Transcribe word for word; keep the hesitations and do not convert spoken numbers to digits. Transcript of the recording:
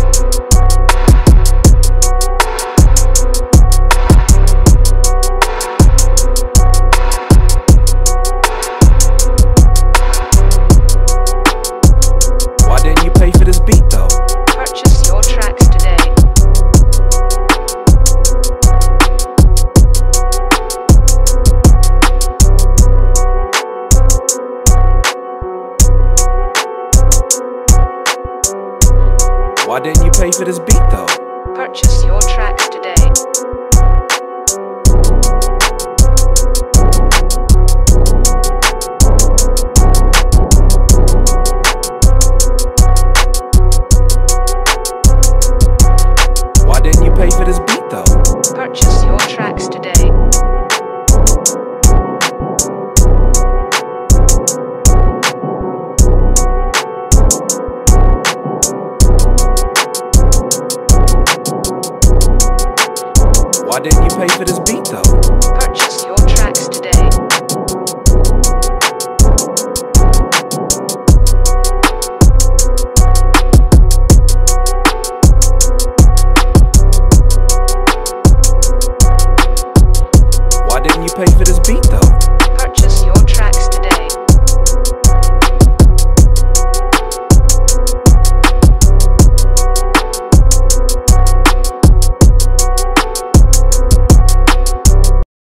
Purchase your tracks today. Why didn't you pay for this beat though? Purchase your tracks today. Why didn't you pay for this beat though? Purchase your tracks today. Why didn't you pay for this beat though? Purchase your tracks today. Why didn't you pay for this beat though? Purchase your tracks today. Why didn't you pay for this beat though? Purchase your tracks today. Why didn't you pay for this beat though? Purchase your tracks today.